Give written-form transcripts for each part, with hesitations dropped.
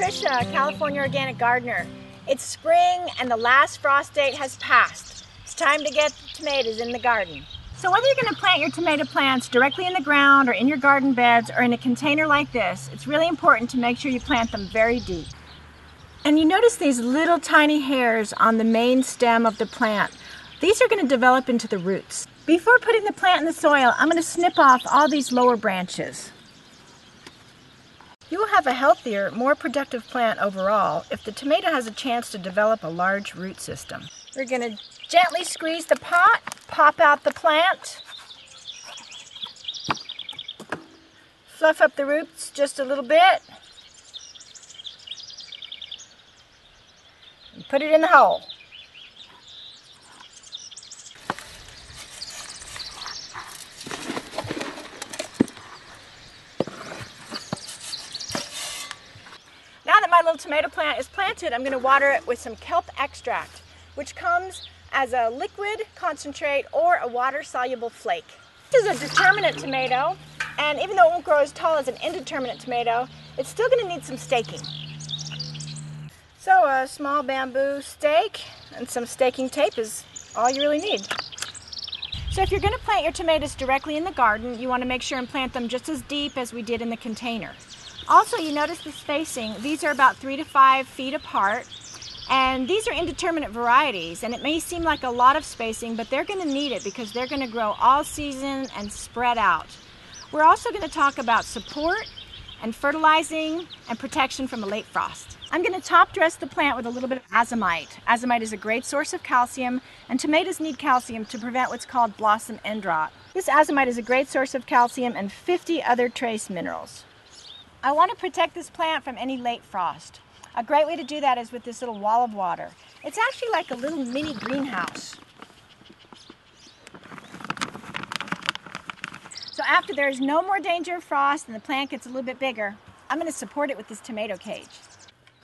Tricia, California Organic Gardener. It's spring and the last frost date has passed. It's time to get the tomatoes in the garden. So whether you're going to plant your tomato plants directly in the ground or in your garden beds or in a container like this, it's really important to make sure you plant them very deep. And you notice these little tiny hairs on the main stem of the plant. These are going to develop into the roots. Before putting the plant in the soil, I'm going to snip off all these lower branches. You will have a healthier, more productive plant overall if the tomato has a chance to develop a large root system. We're going to gently squeeze the pot, pop out the plant, fluff up the roots just a little bit, and put it in the hole. Little tomato plant is planted, I'm going to water it with some kelp extract, which comes as a liquid concentrate or a water-soluble flake. This is a determinate tomato, and even though it won't grow as tall as an indeterminate tomato, it's still going to need some staking. So a small bamboo stake and some staking tape is all you really need. So if you're going to plant your tomatoes directly in the garden, you want to make sure and plant them just as deep as we did in the container. Also, you notice the spacing. These are about 3 to 5 feet apart, and these are indeterminate varieties, and it may seem like a lot of spacing, but they're going to need it because they're going to grow all season and spread out. We're also going to talk about support and fertilizing and protection from a late frost. I'm going to top dress the plant with a little bit of azomite. Azomite is a great source of calcium, and tomatoes need calcium to prevent what's called blossom end rot. This azomite is a great source of calcium and 50 other trace minerals. I want to protect this plant from any late frost. A great way to do that is with this little wall of water. It's actually like a little mini greenhouse. So after there is no more danger of frost and the plant gets a little bit bigger, I'm going to support it with this tomato cage.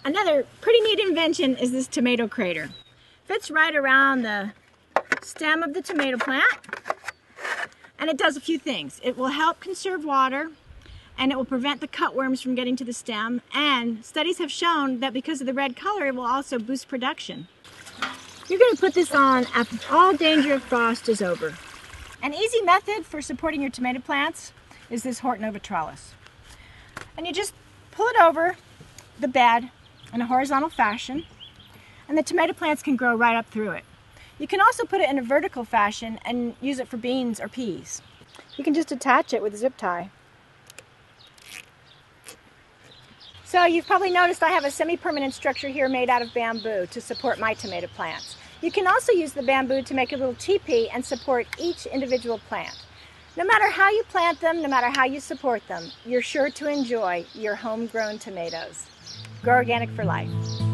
Another pretty neat invention is this tomato crater. Fits right around the stem of the tomato plant, and it does a few things. It will help conserve water, and it will prevent the cutworms from getting to the stem, and studies have shown that because of the red color, it will also boost production. You're going to put this on after all danger of frost is over. An easy method for supporting your tomato plants is this Hortonova trellis. And you just pull it over the bed in a horizontal fashion, and the tomato plants can grow right up through it. You can also put it in a vertical fashion and use it for beans or peas. You can just attach it with a zip tie. So you've probably noticed I have a semi-permanent structure here made out of bamboo to support my tomato plants. You can also use the bamboo to make a little teepee and support each individual plant. No matter how you plant them, no matter how you support them, you're sure to enjoy your homegrown tomatoes. Grow organic for life.